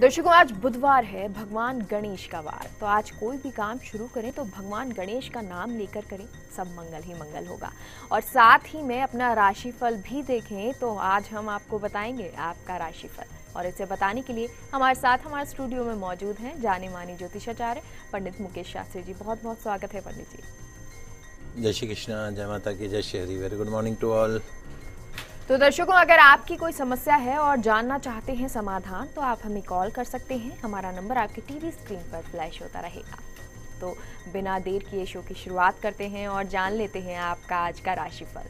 दर्शकों, आज बुधवार है, भगवान गणेश का वार। तो आज कोई भी काम शुरू करें तो भगवान गणेश का नाम लेकर करें, सब मंगल ही मंगल होगा। और साथ ही में अपना राशिफल भी देखें तो आज हम आपको बताएंगे आपका राशिफल, और इसे बताने के लिए हमारे साथ हमारे स्टूडियो में मौजूद हैं जाने माने ज्योतिषाचार्य पंडित मुकेश शास्त्री जी। बहुत बहुत स्वागत है पंडित जी। जय श्री कृष्णा, जय माता की जय, Shri very good morning to all. तो दर्शकों, अगर आपकी कोई समस्या है और जानना चाहते हैं समाधान तो आप हमें कॉल कर सकते हैं। हमारा नंबर आपके टीवी स्क्रीन पर फ्लैश होता रहेगा। तो बिना देर किए शो की शुरुआत करते हैं और जान लेते हैं आपका आज का राशिफल।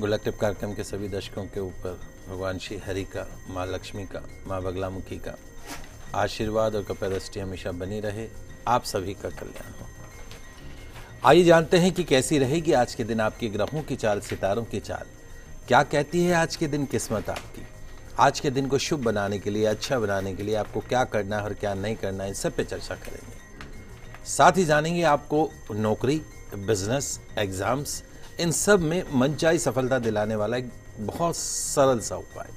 गुल्लक टिप कार्यक्रम के सभी दर्शकों के ऊपर भगवान श्री हरि का, माँ लक्ष्मी का, माँ बगलामुखी का आशीर्वाद और कैपेसिटी हमेशा बनी रहे। आप सभी का कल्याण हो। आइए जानते हैं कि कैसी रहेगी आज के दिन आपके ग्रहों की चाल, सितारों की चाल क्या कहती है। आज के दिन किस्मत आपकी, आज के दिन को शुभ बनाने के लिए, अच्छा बनाने के लिए आपको क्या करना है और क्या नहीं करना है, इन सब पे चर्चा करेंगे। साथ ही जानेंगे आपको नौकरी, बिजनेस, एग्जाम्स, इन सब में मनचाही सफलता दिलाने वाला एक बहुत सरल सा उपाय।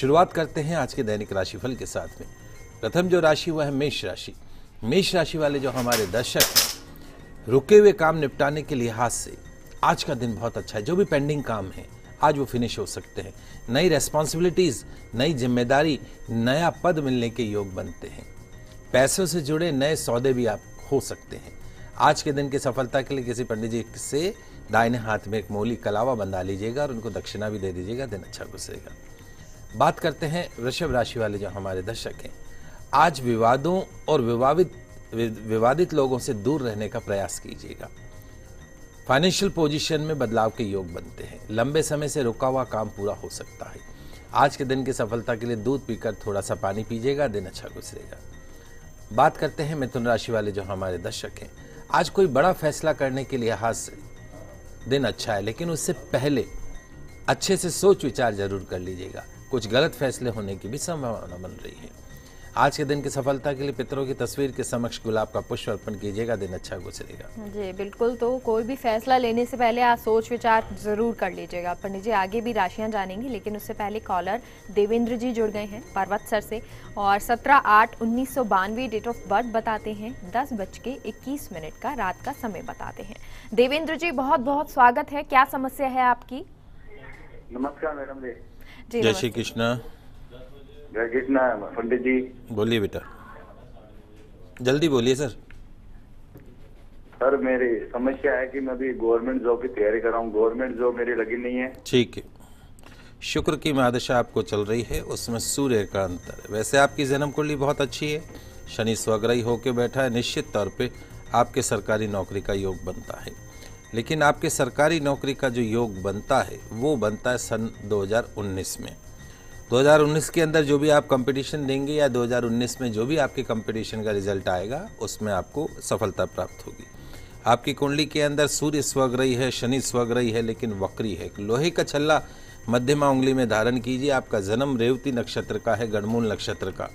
शुरुआत करते हैं आज के दैनिक राशिफल के साथ में। प्रथम जो राशि वह है मेष राशि। मेष राशि वाले जो हमारे दर्शक हैं, रुके हुए काम निपटाने के लिहाज से आज का दिन बहुत अच्छा है। जो भी पेंडिंग काम है आज वो फिनिश हो सकते हैं। नई रेस्पॉन्सिबिलिटीज, नई जिम्मेदारी, नया पद मिलने के योग बनते हैं। पैसों से जुड़े नए सौदे भी आप हो सकते हैं। आज के दिन की सफलता के लिए किसी पंडित जी से दाहिने हाथ में एक मूली कलावा बंधा लीजिएगा और उनको दक्षिणा भी दे दीजिएगा, दिन अच्छा गुजरेगा। बात करते हैं वृषभ राशि वाले जो हमारे दर्शक हैं। आज विवादों और विवादित लोगों से दूर रहने का प्रयास कीजिएगा। फाइनेंशियल पोजीशन में बदलाव के योग बनते हैं। लंबे समय से रुका हुआ काम पूरा हो सकता है। आज के दिन की सफलता के लिए दूध पीकर थोड़ा सा पानी पीजिएगा, दिन अच्छा गुजरेगा। बात करते हैं मिथुन राशि वाले जो हमारे दर्शक हैं। आज कोई बड़ा फैसला करने के लिहाज से दिन अच्छा है, लेकिन उससे पहले अच्छे से सोच विचार जरूर कर लीजिएगा। कुछ गलत फैसले होने की भी संभावना बन रही है। आज के दिन की सफलता के लिए पितरों की तस्वीर के समक्ष गुलाब का पुष्प अर्पण कीजिएगा, दिन अच्छा गुजरेगा। जी बिल्कुल, तो कोई भी फैसला लेने से पहले आज सोच विचार जरूर कर लीजिएगा। पंडित जी आगे भी राशियां जानेंगे, लेकिन उससे पहले कॉलर देवेंद्र जी जुड़ गए हैं पर्वत सर से, और 17/8/1992 डेट ऑफ बर्थ बताते हैं। 10:21 का रात का समय बताते हैं। देवेंद्र जी बहुत बहुत स्वागत है। क्या समस्या है आपकी? नमस्कार मैडम जी। जय श्री कृष्णा। पंडित जी बोलिए बेटा, जल्दी बोलिए। सर मेरी समस्या है कि मैं अभी गवर्नमेंट जॉब की तैयारी कर रहा हूँ। गवर्नमेंट जॉब मेरी लगी नहीं है। ठीक है, शुक्र की महादशा आपको चल रही है, उसमें सूर्य का अंतर है। वैसे आपकी जन्म कुंडली बहुत अच्छी है, शनि स्वग्रही होकर बैठा है। निश्चित तौर पे आपके सरकारी नौकरी का योग बनता है, लेकिन आपके सरकारी नौकरी का जो योग बनता है वो बनता है सन 2019 में। 2019 के अंदर जो भी आप कंपटीशन देंगे या 2019 में जो भी आपके कंपटीशन का रिजल्ट आएगा उसमें आपको सफलता प्राप्त होगी। आपकी कुंडली के अंदर सूर्य स्वग्रही है, शनि स्वग्रही है, लेकिन वक्री है। लोहे का छल्ला मध्यमा उंगली में धारण कीजिए। आपका जन्म रेवती नक्षत्र का है, गणमूल नक्षत्र का।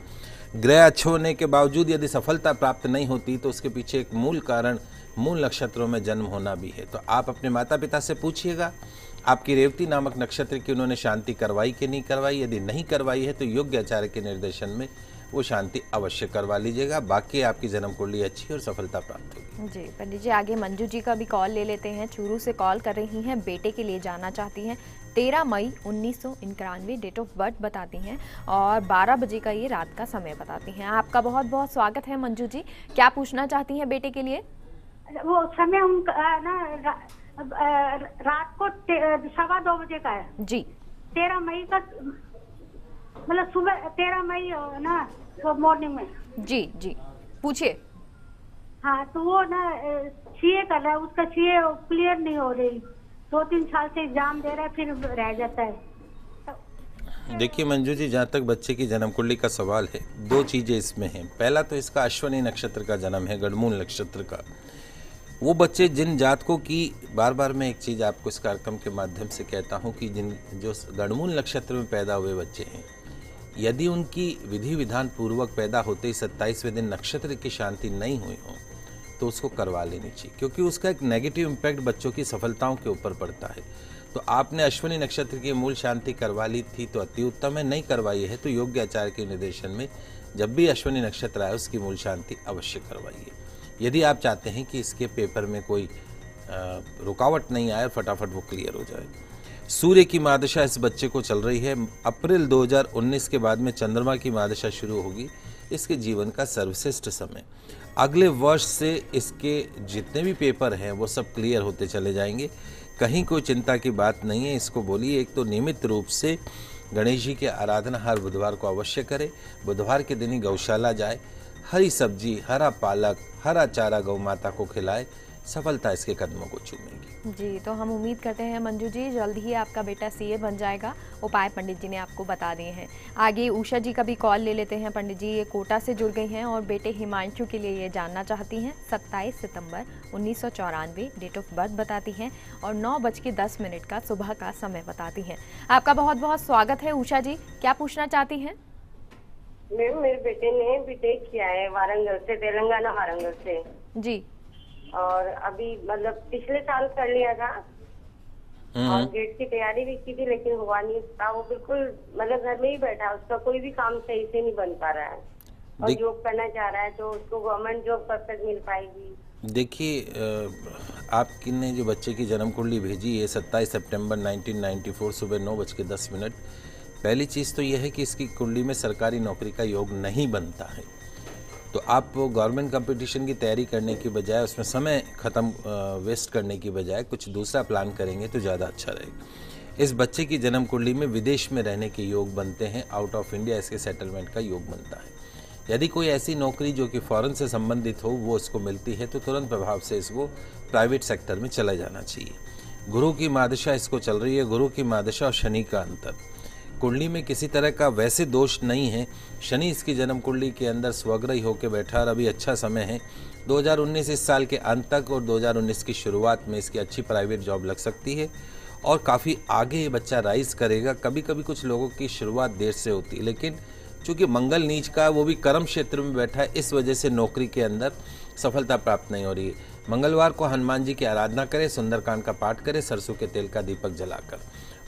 ग्रह अच्छे होने के बावजूद यदि सफलता प्राप्त नहीं होती तो उसके पीछे एक मूल कारण मूल नक्षत्रों में जन्म होना भी है। तो आप अपने माता पिता से पूछिएगा आपकी रेवती नामक नक्षत्र की उन्होंने शांति करवाई कि नहीं करवाई। यदि नहीं करवाई है तो योग्य आचार्य के निर्देशन में वो शांति अवश्य करवा लीजिएगा। बाकी आपकी जन्म कुंडली अच्छी और सफलता प्राप्त होगी। जी पंडित जी आगे मंजू जी का भी कॉल ले लेते हैं। चूरू से कॉल कर रही हैं, बेटे के लिए जाना चाहती हैं। 13 मई 1991 डेट ऑफ बर्थ बताती हैं, और 12 बजे का ये रात का समय बताती हैं। आपका बहुत बहुत स्वागत है मंजू जी। क्या पूछना चाहती हैं बेटे के लिए? वो समय उनका ना रात को 2:15 बजे का है जी। 13 मई का मतलब सुबह 13 मई ना मॉर्निंग में। जी जी पूछिए। हाँ तो वो ना सीए कर रहा है, उसका सीए क्लियर नहीं हो रही, 2-3 साल से एग्जाम दे रहा है फिर रह जाता है। तो देखिए मंजू जी, जहाँ तक बच्चे की जन्म कुंडली का सवाल है, दो चीजें इसमें हैं। पहला तो इसका अश्विनी नक्षत्र का जन्म है, गणमूल नक्षत्र का। वो बच्चे जिन जातकों की, बार बार मैं एक चीज़ आपको इस कार्यक्रम के माध्यम से कहता हूँ कि जिन जो गणमूल नक्षत्र में पैदा हुए बच्चे हैं, यदि उनकी विधि विधान पूर्वक पैदा होते ही 27वें दिन नक्षत्र की शांति नहीं हुई हो तो उसको करवा लेनी चाहिए, क्योंकि उसका एक नेगेटिव इम्पैक्ट बच्चों की सफलताओं के ऊपर पड़ता है। तो आपने अश्विनी नक्षत्र की मूल शांति करवा ली थी तो अति उत्तम है, नहीं करवाई है तो योग्य आचार्य के निर्देशन में जब भी अश्विनी नक्षत्र आए उसकी मूल शांति अवश्य करवाइए। यदि आप चाहते हैं कि इसके पेपर में कोई रुकावट नहीं आए, फटाफट वो क्लियर हो जाए। सूर्य की महादशा इस बच्चे को चल रही है। अप्रैल 2019 के बाद में चंद्रमा की महादशा शुरू होगी। इसके जीवन का सर्वश्रेष्ठ समय। अगले वर्ष से इसके जितने भी पेपर हैं वो सब क्लियर होते चले जाएंगे, कहीं कोई चिंता की बात नहीं है। इसको बोलिए एक तो नियमित रूप से गणेश जी की आराधना हर बुधवार को अवश्य करें। बुधवार के दिन ही गौशाला जाए, हरी सब्जी, हरा पालक, हरा चारा गौ माता को खिलाए, सफलता इसके कदमों को चूमेगी। जी तो हम उम्मीद करते हैं मंजू जी जल्द ही आपका बेटा सीए बन जाएगा। उपाय पंडित जी ने आपको बता दिए हैं। आगे उषा जी का भी कॉल ले लेते हैं। पंडित जी ये कोटा से जुड़ गई हैं और बेटे हिमांशु के लिए ये जानना चाहती हैं। 27 सितंबर 1994 डेट ऑफ बर्थ बताती हैं और 9:10 का सुबह का समय बताती हैं। आपका बहुत बहुत स्वागत है उषा जी, क्या पूछना चाहती हैं? मैम मेरे बेटे ने बीटेक किया है वारंगल से, तेलंगाना वारंगल से जी, और अभी मतलब पिछले साल कर लिया था और गेट की तैयारी भी की थी लेकिन हुआ नहीं था। वो बिल्कुल मतलब घर में ही बैठा, उसका कोई भी काम सही से नहीं बन पा रहा है और जॉब करना चाह रहा है तो उसको गवर्नमेंट जॉब कब तक मिल पाएगी? देखिए आपने जो बच्चे की जन्म कुंडली भेजी है 27 सितंबर 1994 सुबह 9:10। पहली चीज़ तो यह है कि इसकी कुंडली में सरकारी नौकरी का योग नहीं बनता है, तो आप गवर्नमेंट कंपटीशन की तैयारी करने की बजाय उसमें समय ख़त्म वेस्ट करने की बजाय कुछ दूसरा प्लान करेंगे तो ज़्यादा अच्छा रहेगा। इस बच्चे की जन्म कुंडली में विदेश में रहने के योग बनते हैं, आउट ऑफ इंडिया इसके सेटलमेंट का योग बनता है। यदि कोई ऐसी नौकरी जो कि फॉरेन से संबंधित हो वो इसको मिलती है तो तुरंत प्रभाव से इसको प्राइवेट सेक्टर में चला जाना चाहिए। गुरु की महादशा इसको चल रही है। गुरु की महादशा और शनि का अंतर, कुंडली में किसी तरह का वैसे दोष नहीं है। शनि इसकी जन्म कुंडली के अंदर स्वग्रही होकर बैठा और अभी अच्छा समय है। 2019 इस साल के अंत तक और 2019 की शुरुआत में इसकी अच्छी प्राइवेट जॉब लग सकती है और काफ़ी आगे ये बच्चा राइज करेगा। कभी कभी कुछ लोगों की शुरुआत देर से होती है लेकिन चूँकि मंगल नीच का वो भी कर्म क्षेत्र में बैठा है इस वजह से नौकरी के अंदर सफलता प्राप्त नहीं हो रही है। मंगलवार को हनुमान जी की आराधना करें, सुंदरकांड का पाठ करें, सरसों के तेल का दीपक जलाकर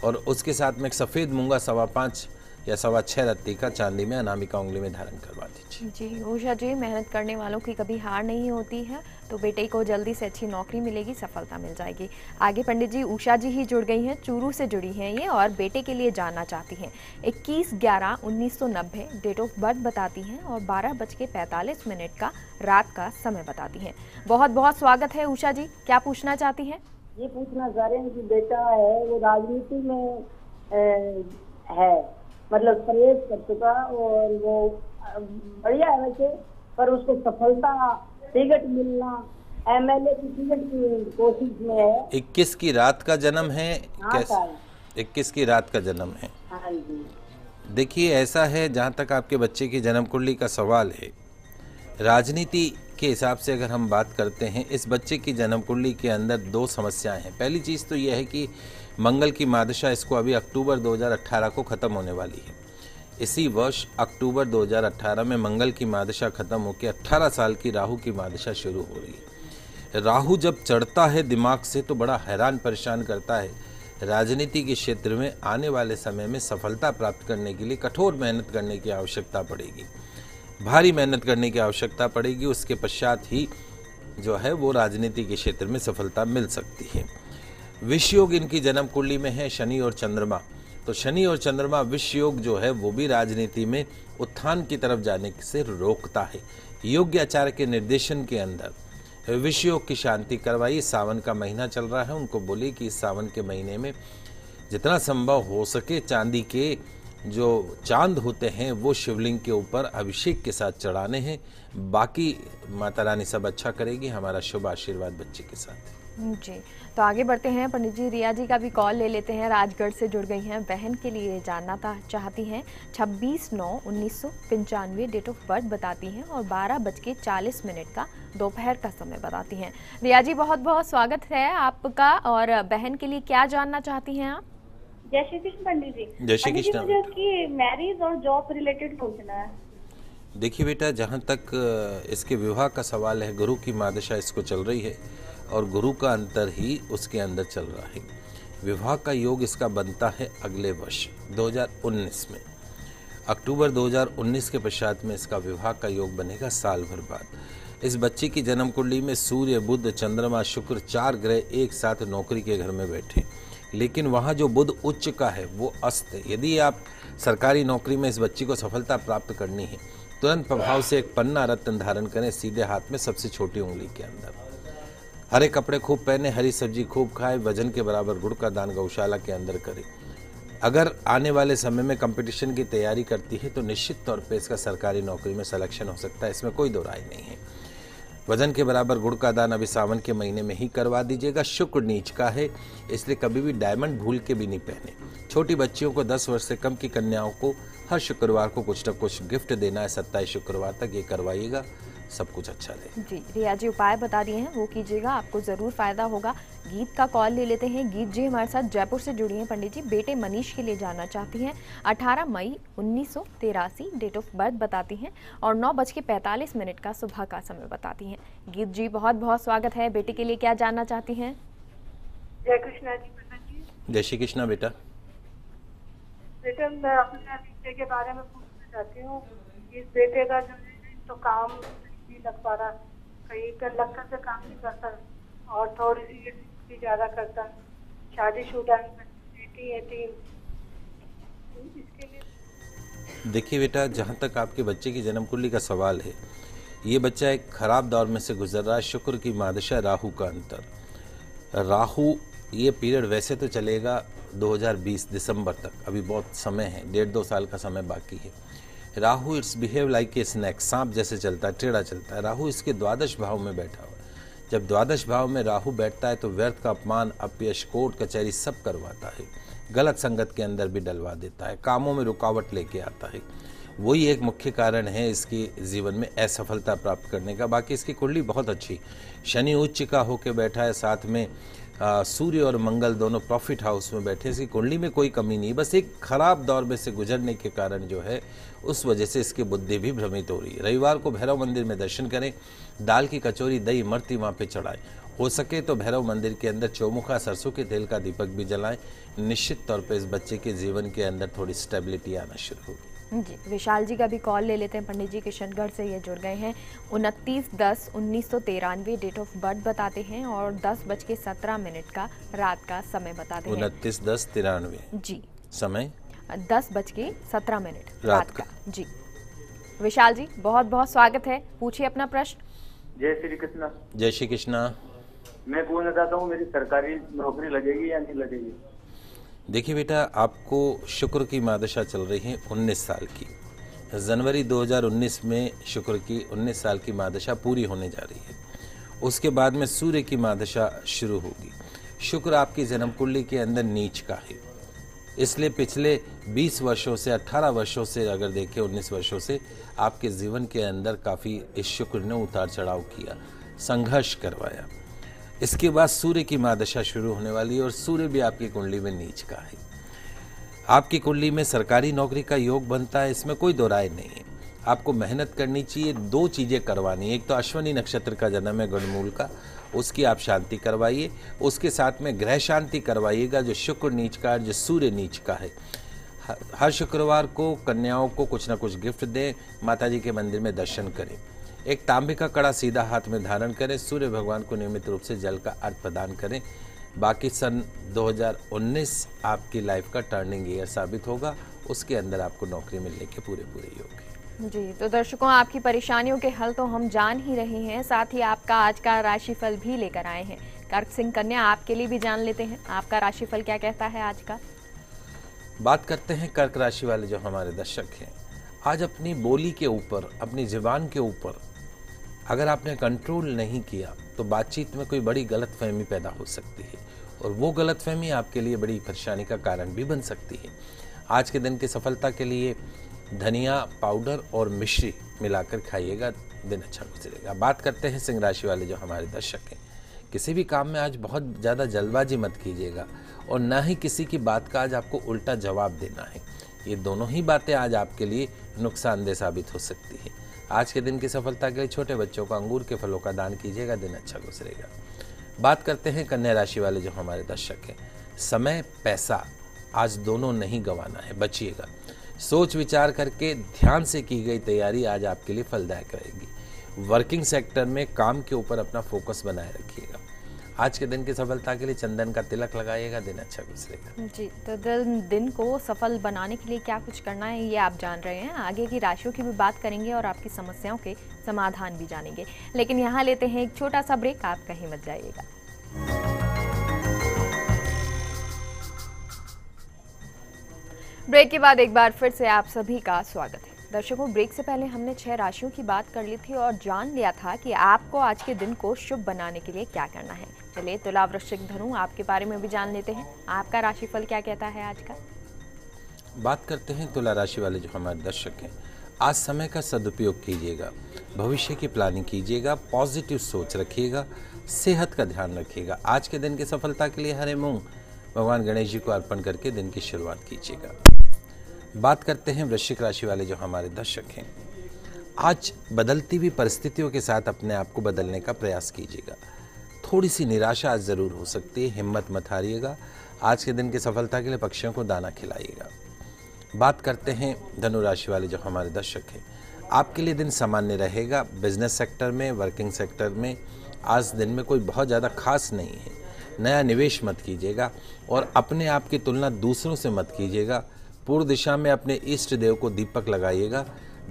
और उसके साथ में एक सफ़ेद मूंगा 5.25 या 5.25 रत्ती का चांदी में अनामिका उंगली में धारण करवा दीजिए। जी उषा जी मेहनत करने वालों की कभी हार नहीं होती है, तो बेटे को जल्दी से अच्छी नौकरी मिलेगी, सफलता मिल जाएगी। आगे पंडित जी उषा जी ही जुड़ गई हैं, चूरू से जुड़ी हैं ये और बेटे के लिए जानना चाहती हैं। 21/11/1990 डेट ऑफ बर्थ बताती हैं और 12:45 का रात का समय बताती हैं। बहुत बहुत स्वागत है उषा जी, क्या पूछना चाहती हैं? ये पूछना चाह रहे हैं कि बेटा है वो राजनीति में है, मतलब प्रवेश कर चुका और वो बढ़िया है वैसे, पर उसको सफलता टिकट मिलना एमएलए की टिकट की कोशिश में है। 21 की रात का जन्म है, हाँ 21 की रात का जन्म है। हाँ जी देखिए ऐसा है, जहाँ तक आपके बच्चे की जन्म कुंडली का सवाल है, राजनीति के हिसाब से अगर हम बात करते हैं इस बच्चे की जन्म कुंडली के अंदर दो समस्याएं हैं। पहली चीज़ तो यह है कि मंगल की महादशा इसको अभी अक्टूबर 2018 को ख़त्म होने वाली है। इसी वर्ष अक्टूबर 2018 में मंगल की महादशा ख़त्म होकर 18 साल की राहु की महादशा शुरू हो रही है। राहु जब चढ़ता है दिमाग से तो बड़ा हैरान परेशान करता है। राजनीति के क्षेत्र में आने वाले समय में सफलता प्राप्त करने के लिए कठोर मेहनत करने की आवश्यकता पड़ेगी, भारी मेहनत करने की आवश्यकता पड़ेगी। उसके पश्चात ही जो है वो राजनीति के क्षेत्र में सफलता मिल सकती है। विषयोग इनकी जन्म कुंडली में है, शनि और चंद्रमा, तो शनि और चंद्रमा विषयोग जो है वो भी राजनीति में उत्थान की तरफ जाने से रोकता है। योग्य आचार्य के निर्देशन के अंदर विषयोग की शांति करवाइए। सावन का महीना चल रहा है, उनको बोलिए कि इस सावन के महीने में जितना संभव हो सके चांदी के जो चांद होते हैं वो शिवलिंग के ऊपर अभिषेक के साथ चढ़ाने हैं। बाकी माता रानी सब अच्छा करेगी, हमारा शुभ आशीर्वाद बच्चे के साथ। जी तो आगे बढ़ते हैं, पंडित जी रिया जी का भी कॉल ले लेते हैं, राजगढ़ से जुड़ गई हैं। बहन के लिए जानना चाहती हैं। 26/9/1995 डेट ऑफ बर्थ बताती हैं और 12:40 का दोपहर का समय बताती हैं। रिया जी बहुत बहुत स्वागत है आपका और बहन के लिए क्या जानना चाहती हैं आप? जय श्री कृष्ण पंडित जी। जय श्री कृष्ण। मुझे उसकी मैरिज और जॉब रिलेटेड पूछना है। देखिए बेटा जहाँ तक इसके विवाह का सवाल है, गुरु की महादशा इसको चल रही है और गुरु का अंतर ही उसके अंदर चल रहा है। विवाह का योग इसका बनता है अगले वर्ष 2019 में। अक्टूबर 2019 के पश्चात में इसका विवाह का योग बनेगा साल भर बाद। इस बच्चे की जन्म कुंडली में सूर्य, बुध, चंद्रमा, शुक्र, 4 ग्रह एक साथ नौकरी के घर में बैठे, लेकिन वहाँ जो बुध उच्च का है वो अस्त है। यदि आप सरकारी नौकरी में इस बच्ची को सफलता प्राप्त करनी है, तुरंत प्रभाव से एक पन्ना रत्न धारण करें सीधे हाथ में, सबसे छोटी उंगली के अंदर। हरे कपड़े खूब पहने, हरी सब्जी खूब खाएं, वजन के बराबर गुड़ का दान गौशाला के अंदर करें। अगर आने वाले समय में कंपटीशन की तैयारी करती है तो निश्चित तौर पे इसका सरकारी नौकरी में सिलेक्शन हो सकता है, इसमें कोई दो राय नहीं है। वजन के बराबर गुड़ का दान अभी सावन के महीने में ही करवा दीजिएगा। शुक्र नीच का है, इसलिए कभी भी डायमंड भूल के भी नहीं पहने। छोटी बच्चियों को 10 वर्ष से कम की कन्याओं को हर शुक्रवार को कुछ न कुछ गिफ्ट देना है। 27 शुक्रवार तक ये करवाइएगा, सब कुछ अच्छा रहे। जी रिया जी उपाय बता दिए हैं, वो कीजिएगा, आपको जरूर फायदा होगा। गीत का कॉल ले लेते हैं। गीत जी हमारे साथ जयपुर से जुड़ी हैं। पंडित जी बेटे मनीष के लिए जानना चाहती हैं। 18 मई 1983 डेट ऑफ बर्थ बताती हैं और 9:45 का सुबह का समय बताती हैं। गीत जी बहुत बहुत स्वागत है। बेटे के लिए क्या जानना चाहती हैं? जय कृष्णा जी। जय श्री कृष्णा बेटा। बेटा मैं अपने बेटे के बारे में पूछना चाहती हूँ। इस बेटे का तो काम लग पा रहा, कहीं कर लगकर से काम नहीं करता और थोड़ी सी भी ज़्यादा करता। शादीशुदा बेटी है, टीम इसके लिए। देखिए बेटा, जहाँ तक आपके बच्चे की जन्म कुंडली का सवाल है, ये बच्चा एक खराब दौर में से गुजर रहा है। शुक्र की मादशा, राहु का अंतर। राहु ये पीरियड वैसे तो चलेगा 2020 दिसंबर तक, अभी बहुत समय है, 1.5-2 साल का समय बाकी है। Rahu it's behave like a snake, सांप जैसे चलता है, टेढ़ा चलता है। राहु इसके द्वादश भाव में बैठा हुआ है। जब द्वादश भाव में राहु बैठता है तो व्यर्थ का अपमान, अपयश, कोर्ट कचहरी सब करवाता है, गलत संगत के अंदर भी डलवा देता है, कामों में रुकावट लेके आता है। वही एक मुख्य कारण है इसके जीवन में असफलता प्राप्त करने का। बाकी इसकी कुंडली बहुत अच्छी, शनि उच्च का होके बैठा है, साथ में सूर्य और मंगल दोनों प्रॉफिट हाउस में बैठे। इसकी कुंडली में कोई कमी नहीं, बस एक खराब दौर में से गुजरने के कारण जो है उस वजह से इसकी बुद्धि भी भ्रमित हो रही है। रविवार को भैरव मंदिर में दर्शन करें, दाल की कचौरी, दही, मरती वहाँ पे चढ़ाएं। हो सके तो भैरव मंदिर के अंदर चौमुखा सरसों के तेल का दीपक भी जलाएं। निश्चित तौर पर इस बच्चे के जीवन के अंदर थोड़ी स्टेबिलिटी आना शुरू होगी। जी विशाल जी का भी कॉल ले लेते हैं। पंडित जी किशनगढ़ से ये जुड़ गए हैं। 29/10/1993 डेट ऑफ बर्थ बताते हैं और 10:17 का रात का समय बताते हैं। 29/10/93 जी, समय 10:17 रात का। जी विशाल जी बहुत बहुत स्वागत है, पूछिए अपना प्रश्न। जय श्री कृष्णा। जय श्री कृष्णा। मैं पूछना चाहता हूँ मेरी सरकारी नौकरी लगेगी या नहीं लगेगी? देखिए बेटा, आपको शुक्र की मादशा चल रही है 19 साल की। जनवरी 2019 में शुक्र की 19 साल की मादशा पूरी होने जा रही है, उसके बाद में सूर्य की मादशा शुरू होगी। शुक्र आपकी जन्म कुंडली के अंदर नीच का है, इसलिए पिछले 20 वर्षों से 18 वर्षों से अगर देखें 19 वर्षों से आपके जीवन के अंदर काफ़ी इस शुक्र ने उतार चढ़ाव किया, संघर्ष करवाया। इसके बाद सूर्य की मादशा शुरू होने वाली है और सूर्य भी आपकी कुंडली में नीच का है। आपकी कुंडली में सरकारी नौकरी का योग बनता है, इसमें कोई दो राय नहीं है। आपको मेहनत करनी चाहिए, दो चीज़ें करवानी है। एक तो अश्विनी नक्षत्र का जन्म है गणमूल का, उसकी आप शांति करवाइए, उसके साथ में ग्रह शांति करवाइएगा जो शुक्र नीच का है, जो सूर्य नीच का है। हर शुक्रवार को कन्याओं को कुछ ना कुछ गिफ्ट दें, माता जी के मंदिर में दर्शन करें। एक तांबे का कड़ा सीधा हाथ में धारण करें, सूर्य भगवान को नियमित रूप से जल का अर्घ प्रदान करें। बाकी सन 2019 आपकी लाइफ का टर्निंग ईयर साबित होगा, उसके अंदर आपको नौकरी मिलने के पूरे योग हैं। जी तो दर्शकों, आपकी परेशानियों के हल तो हम जान ही रहे हैं, साथ ही आपका आज का राशिफल भी लेकर आए हैं। कर्क सिंह कन्या आपके लिए भी जान लेते हैं, आपका राशिफल क्या कहता है आज का। बात करते हैं कर्क राशि वाले जो हमारे दर्शक हैं। आज अपनी बोली के ऊपर, अपनी जुबान के ऊपर अगर आपने कंट्रोल नहीं किया तो बातचीत में कोई बड़ी गलतफहमी पैदा हो सकती है और वो गलतफहमी आपके लिए बड़ी परेशानी का कारण भी बन सकती है। आज के दिन की सफलता के लिए धनिया पाउडर और मिश्री मिलाकर खाइएगा, दिन अच्छा गुजरेगा। बात करते हैं सिंह राशि वाले जो हमारे दर्शक हैं। किसी भी काम में आज बहुत ज़्यादा जल्दबाजी मत कीजिएगा और ना ही किसी की बात का आज आपको उल्टा जवाब देना है। ये दोनों ही बातें आज आपके लिए नुकसानदेह साबित हो सकती है। आज के दिन की सफलता के लिए छोटे बच्चों को अंगूर के फलों का दान कीजिएगा, दिन अच्छा गुजरेगा। बात करते हैं कन्या राशि वाले जो हमारे दर्शक हैं। समय पैसा आज दोनों नहीं गंवाना है, बचिएगा। सोच विचार करके ध्यान से की गई तैयारी आज आपके लिए फलदायक रहेगी। वर्किंग सेक्टर में काम के ऊपर अपना फोकस बनाए रखिएगा। आज के दिन की सफलता के लिए चंदन का तिलक लगाइएगा, दिन अच्छा गुजरेगा जी। तो दिन को सफल बनाने के लिए क्या कुछ करना है ये आप जान रहे हैं। आगे की राशियों की भी बात करेंगे और आपकी समस्याओं के समाधान भी जानेंगे, लेकिन यहाँ लेते हैं एक छोटा सा ब्रेक, आप कहीं मत जाइएगा। ब्रेक के बाद एक बार फिर से आप सभी का स्वागत है। दर्शकों, ब्रेक से पहले हमने 6 राशियों की बात कर ली थी और जान लिया था कि आपको आज के दिन को शुभ बनाने के लिए क्या करना है। चलिए तुला, वृश्चिक, धनु आपके बारे में भी जान लेते हैं। आपका राशिफल क्या कहता है आज का? बात करते हैं तुला राशि वाले जो हमारे दर्शक हैं। आज समय का सदुपयोग कीजिएगा, भविष्य की प्लानिंग कीजिएगा, पॉजिटिव सोच रखिएगा, सेहत का ध्यान रखिएगा। आज के दिन की सफलता के लिए हरे मूंग भगवान गणेश जी को अर्पण करके दिन की शुरुआत कीजिएगा। बात करते हैं वृश्चिक राशि वाले जो हमारे दर्शक हैं। आज बदलती हुई परिस्थितियों के साथ अपने आप को बदलने का प्रयास कीजिएगा। थोड़ी सी निराशा आज ज़रूर हो सकती है, हिम्मत मत हारिएगा। आज के दिन की सफलता के लिए पक्षियों को दाना खिलाइएगा। बात करते हैं धनु राशि वाले जो हमारे दर्शक हैं। आपके लिए दिन सामान्य रहेगा। बिजनेस सेक्टर में, वर्किंग सेक्टर में आज दिन में कोई बहुत ज़्यादा खास नहीं है। नया निवेश मत कीजिएगा और अपने आप की तुलना दूसरों से मत कीजिएगा। पूर्व दिशा में अपने इष्ट देव को दीपक लगाइएगा,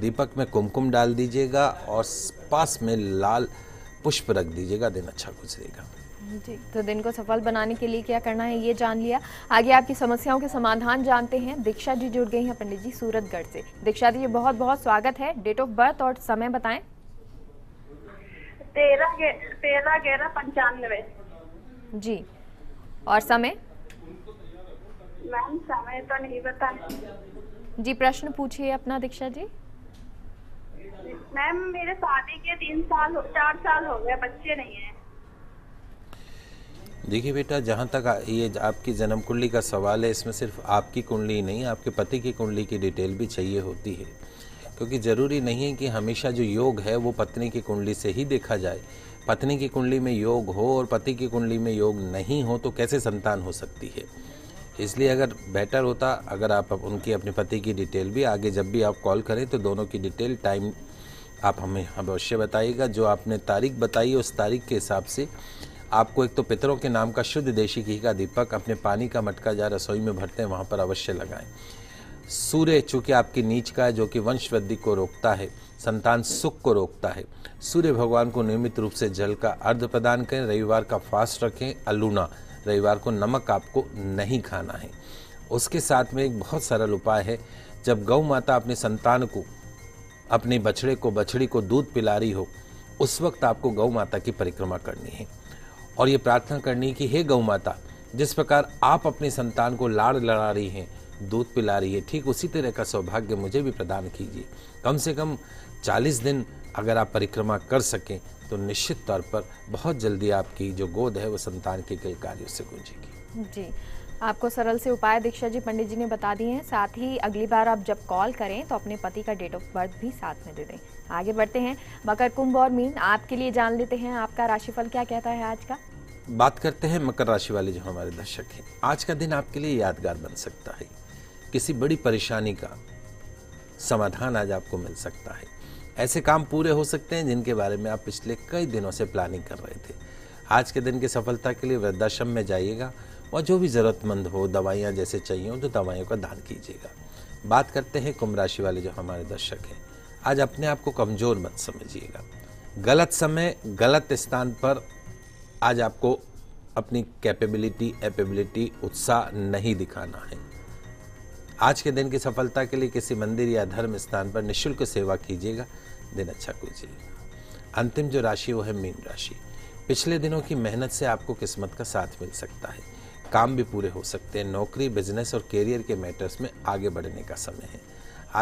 दीपक में कुमकुम डाल दीजिएगा और पास में लाल पुष्प रख दीजिएगा, दिन अच्छा गुजरेगा जी। तो दिन को सफल बनाने के लिए क्या करना है ये जान लिया। आगे आपकी समस्याओं के समाधान जानते हैं। दिक्षा जी जुड़ गई हैं पंडित जी सूरतगढ़ से। दीक्षा जी बहुत बहुत स्वागत है। डेट ऑफ बर्थ और समय बताएं। 13/11/95 जी। और समय मैम? समय तो नहीं बताया जी। प्रश्न पूछिए अपना दीक्षा जी। मैम मेरे शादी के 4 साल हो गए, बच्चे नहीं हैं। देखिए बेटा, जहाँ तक ये आपकी जन्म कुंडली का सवाल है, इसमें सिर्फ आपकी कुंडली नहीं, आपके पति की कुंडली की डिटेल भी चाहिए होती है, क्योंकि ज़रूरी नहीं है कि हमेशा जो योग है वो पत्नी की कुंडली से ही देखा जाए। पत्नी की कुंडली में योग हो और पति की कुंडली में योग नहीं हो तो कैसे संतान हो सकती है। इसलिए अगर बेटर होता अगर आप उनकी अपने पति की डिटेल भी आगे जब भी आप कॉल करें तो दोनों की डिटेल टाइम आप हमें अवश्य बताइएगा। जो आपने तारीख बताई उस तारीख के हिसाब से आपको एक तो पितरों के नाम का शुद्ध देशी घी का दीपक अपने पानी का मटका जहाँ रसोई में भरते हैं वहाँ पर अवश्य लगाएं। सूर्य चूँकि आपकी नीच का है जो कि वंश वृद्धि को रोकता है, संतान सुख को रोकता है। सूर्य भगवान को नियमित रूप से जल का अर्घ प्रदान करें। रविवार का फास्ट रखें। अलूना रविवार को नमक आपको नहीं खाना है। उसके साथ में एक बहुत सरल उपाय है, जब गौ माता अपने संतान को, अपने बछड़े को, बछड़ी को दूध पिला रही हो उस वक्त आपको गौ माता की परिक्रमा करनी है और ये प्रार्थना करनी है कि हे गौ माता, जिस प्रकार आप अपने संतान को लाड़ लड़ा रही हैं, दूध पिला रही है, ठीक उसी तरह का सौभाग्य मुझे भी प्रदान कीजिए। कम से कम 40 दिन अगर आप परिक्रमा कर सकें तो निश्चित तौर पर बहुत जल्दी आपकी जो गोद है वो संतान के किलकारियों से गूंजेगी जी। आपको सरल से उपाय दीक्षा जी पंडित जी ने बता दिए हैं। साथ ही अगली बार आप जब कॉल करें तो अपने पति का डेट ऑफ बर्थ भी साथ में दे दें। आगे बढ़ते हैं मकर, कुंभ और मीन आपके लिए जान लेते हैं। आपका राशिफल क्या कहता है आज का? बात करते हैं मकर राशि वाले जो हमारे दर्शक हैं। आज का दिन आपके लिए यादगार बन सकता है। किसी बड़ी परेशानी का समाधान आज आपको मिल सकता है। ऐसे काम पूरे हो सकते हैं जिनके बारे में आप पिछले कई दिनों से प्लानिंग कर रहे थे। आज के दिन की सफलता के लिए वृद्धाश्रम में जाइएगा और जो भी ज़रूरतमंद हो, दवाइयाँ जैसे चाहिए हो तो दवाइयों का दान कीजिएगा। बात करते हैं कुंभ राशि वाले जो हमारे दर्शक हैं। आज अपने आप को कमज़ोर मत समझिएगा। गलत समय गलत स्थान पर आज आपको अपनी कैपेबिलिटी, एपेबिलिटी, उत्साह नहीं दिखाना है। आज के दिन की सफलता के लिए किसी मंदिर या धर्म स्थान पर निःशुल्क सेवा कीजिएगा, दिन अच्छा गुजरेगा। अंतिम जो राशि वो है मीन राशि। पिछले दिनों की मेहनत से आपको किस्मत का साथ मिल सकता है। काम भी पूरे हो सकते हैं। नौकरी, बिजनेस और कैरियर के मैटर्स में आगे बढ़ने का समय है।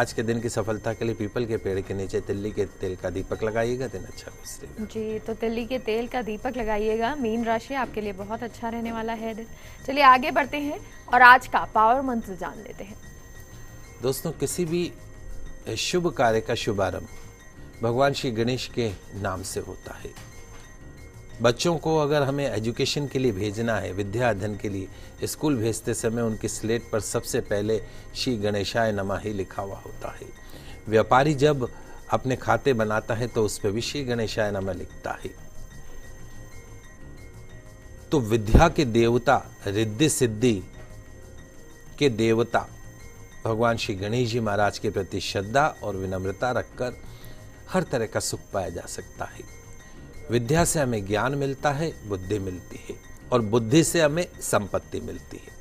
आज के दिन की सफलता के लिए पीपल के पेड़ के नीचे तिल्ली के तेल का दीपक लगाइएगा, दिन अच्छा गुजरेगा जी। तो तिल्ली के तेल का दीपक लगाइएगा। मीन राशि आपके लिए बहुत अच्छा रहने वाला है दिन। चलिए आगे बढ़ते हैं और आज का पावर मंत्र जान लेते हैं। दोस्तों, किसी भी शुभ कार्य का शुभारंभ भगवान श्री गणेश के नाम से होता है। बच्चों को अगर हमें एजुकेशन के लिए भेजना है, विद्या अध्ययन के लिए, स्कूल भेजते समय उनकी स्लेट पर सबसे पहले श्री गणेशाय नम: ही लिखा हुआ होता है। व्यापारी जब अपने खाते बनाता है तो उस पर भी श्री गणेशाय नम: लिखता है। तो विद्या के देवता, रिद्धि सिद्धि के देवता भगवान श्री गणेश जी महाराज के प्रति श्रद्धा और विनम्रता रखकर हर तरह का सुख पाया जा सकता है। विद्या से हमें ज्ञान मिलता है, बुद्धि मिलती है, और बुद्धि से हमें संपत्ति मिलती है।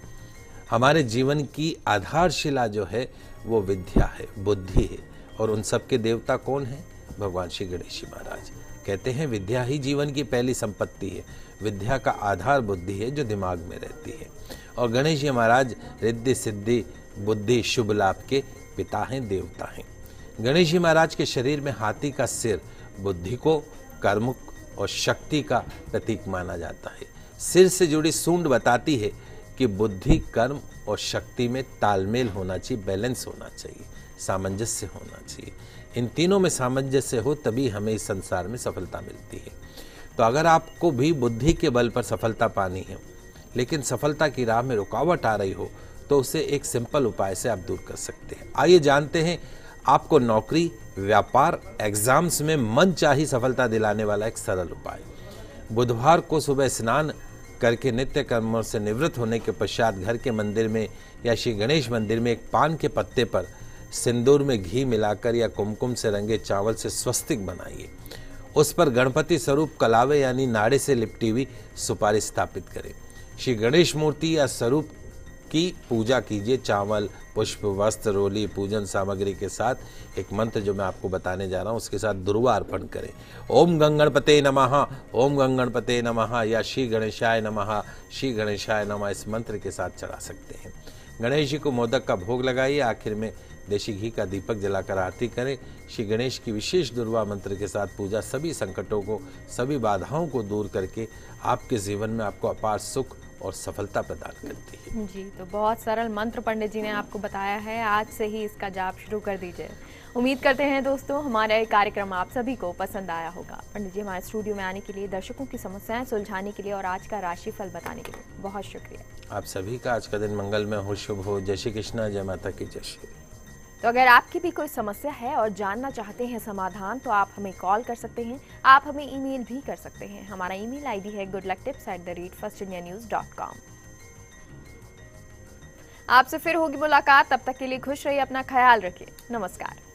हमारे जीवन की आधारशिला जो है वो विद्या है, बुद्धि है, और उन सबके देवता कौन है? भगवान श्री गणेश जी महाराज। कहते हैं विद्या ही जीवन की पहली संपत्ति है। विद्या का आधार बुद्धि है जो दिमाग में रहती है, और गणेश जी महाराज रिद्धि सिद्धि बुद्धि शुभ लाभ के पिता हैं, देवता हैं। गणेश जी महाराज के शरीर में हाथी का सिर बुद्धि को, कर्म और शक्ति का प्रतीक माना जाता है। सिर से जुड़ी सूंड बताती है कि बुद्धि, कर्म और शक्ति में तालमेल होना चाहिए, बैलेंस होना चाहिए, सामंजस्य होना चाहिए। इन तीनों में सामंजस्य हो तभी हमें इस संसार में सफलता मिलती है। तो अगर आपको भी बुद्धि के बल पर सफलता पानी है, लेकिन सफलता की राह में रुकावट आ रही हो, तो उसे एक सिंपल उपाय से आप दूर कर सकते हैं। आइए जानते हैं आपको नौकरी, व्यापार, एग्जाम्स में मनचाही सफलता दिलाने वाला एक सरल उपाय। बुधवार को सुबह स्नान करके नित्य कर्मों से निवृत्त होने के पश्चात घर के मंदिर में या श्री गणेश मंदिर में एक पान के पत्ते पर सिंदूर में घी मिलाकर या कुमकुम से रंगे चावल से स्वस्तिक बनाइए। उस पर गणपति स्वरूप कलावे यानी नाड़े से लिपटी हुई सुपारी स्थापित करें। श्री गणेश मूर्ति या स्वरूप की पूजा कीजिए। चावल, पुष्प, वस्त्र, रोली, पूजन सामग्री के साथ एक मंत्र जो मैं आपको बताने जा रहा हूँ उसके साथ दूर्वा अर्पण करें। ऊँ गं गणपतये नम: ऊँ गं गणपतये नम या श्री गणेशाय नम: श्री गणेशाय नम इस मंत्र के साथ चढ़ा सकते हैं। गणेश जी को मोदक का भोग लगाइए। आखिर में देशी घी का दीपक जलाकर आरती करें। श्री गणेश की विशेष दुर्वा मंत्र के साथ पूजा सभी संकटों को, सभी बाधाओं को दूर करके आपके जीवन में आपको अपार सुख और सफलता प्रदान करती है। जी, तो बहुत सरल मंत्र पंडित जी ने आपको बताया है। आज से ही इसका जाप शुरू कर दीजिए। उम्मीद करते हैं दोस्तों हमारा ये कार्यक्रम आप सभी को पसंद आया होगा। पंडित जी हमारे स्टूडियो में आने के लिए, दर्शकों की समस्याएं सुलझाने के लिए और आज का राशिफल बताने के लिए बहुत शुक्रिया। आप सभी का आज का दिन मंगलमय हो, शुभ हो। जय श्री कृष्णा, जय माता की जय श्री। तो अगर आपकी भी कोई समस्या है और जानना चाहते हैं समाधान, तो आप हमें कॉल कर सकते हैं, आप हमें ईमेल भी कर सकते हैं। हमारा ईमेल आईडी है goodlucktips@firstindianews.com। आपसे फिर होगी मुलाकात, तब तक के लिए खुश रहिए, अपना ख्याल रखिए, नमस्कार।